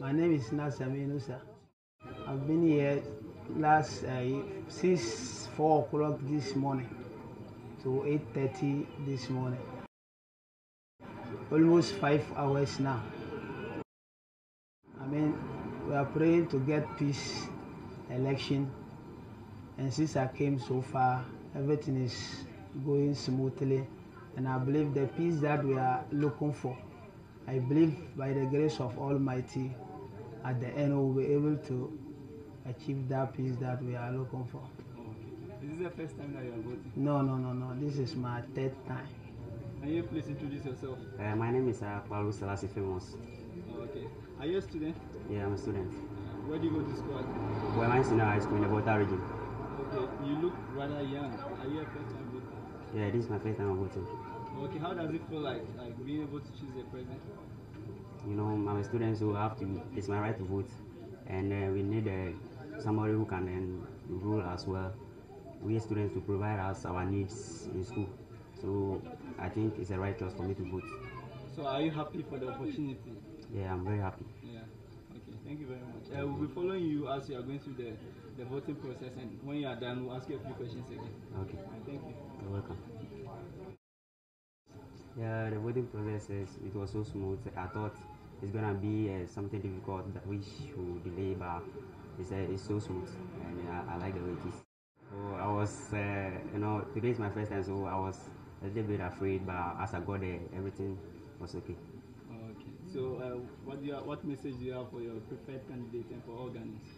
My name is Nasami Nusa. I've been here last since 4 o'clock this morning to 8:30 this morning. Almost 5 hours now. I mean, we are praying to get peace election, and since I came so far, everything is going smoothly, and I believe the peace that we are looking for, I believe by the grace of Almighty, at the end we'll be able to achieve that peace that we are looking for. Is this the first time that you are voting? No. This is my 3rd time. Can you please introduce yourself? My name is Paulo Selassie Famous. Oh, okay. Are you a student? Yeah, I'm a student. Where do you go to school at? Well, I'm senior high school in the Bota region. Okay. You look rather young. Are you a first time voter? Yeah, this is my first time voting. Okay. How does it feel like being able to choose a president? You know, I'm a student, so I have to. It's my right to vote, and we need somebody who can then rule as well. We are students to provide us our needs in school, so I think it's a right choice for me to vote. So, are you happy for the opportunity? Yeah, I'm very happy. Yeah. Okay. Thank you very much. We'll be following you as you are going through the voting process, and when you are done, we'll ask you a few questions again. Okay. Thank you. You're welcome. Yeah, the voting process it was so smooth. I thought it's gonna be something difficult that we should delay, but it's so smooth, and I like the way it is. So I was, today is my first time, so I was a little bit afraid, but as I got there, everything was okay. Okay. So what message do you have for your preferred candidate and for organists?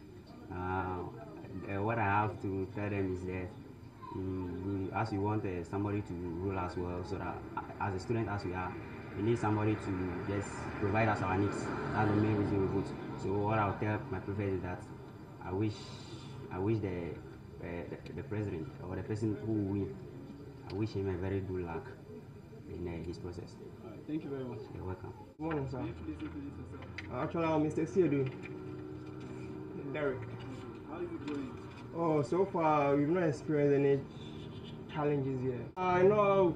What I have to tell them is that as we want somebody to rule as well, so that as a student as we are, we need somebody to just provide us our needs. That's the main reason we vote. So what I'll tell my preferred is that I wish the president or the person who will win, I wish him a very good luck in his process. All right, thank you very much. You're welcome. Good morning, sir. Actually, I'm Mr. Seedy Derek. How is it going? Oh, so far we've not experienced any challenges yet. I know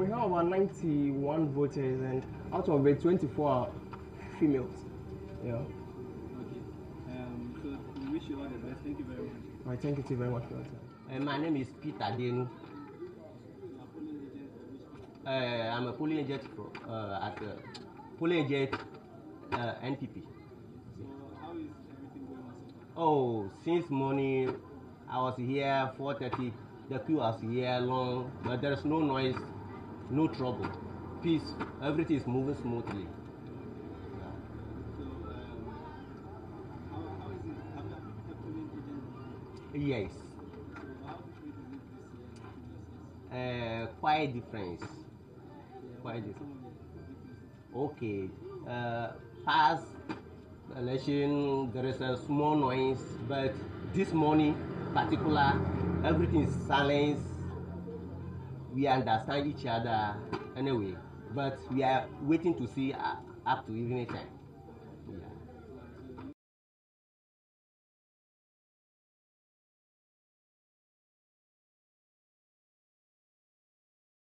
we have about 91 voters, and out of it, 24 are females. Yeah. Okay. So we wish you all the best. Thank you very much. All right, thank you too very much for your time. My name is Peter Denu. I'm a polling agent at the polling agent NPP. So how is everything going on so far? Oh, since morning I was here 4:30. The queue was here long, but there is no noise, no trouble, peace. Everything is moving smoothly. Yeah. So, how is it? Have you been the polling agent? Yes. So how different is it this year? Quite difference. Yeah, quite different. Okay. Past election there is a small noise, but this morning particular. Everything is silence. We understand each other anyway, but we are waiting to see up to evening time. Yeah.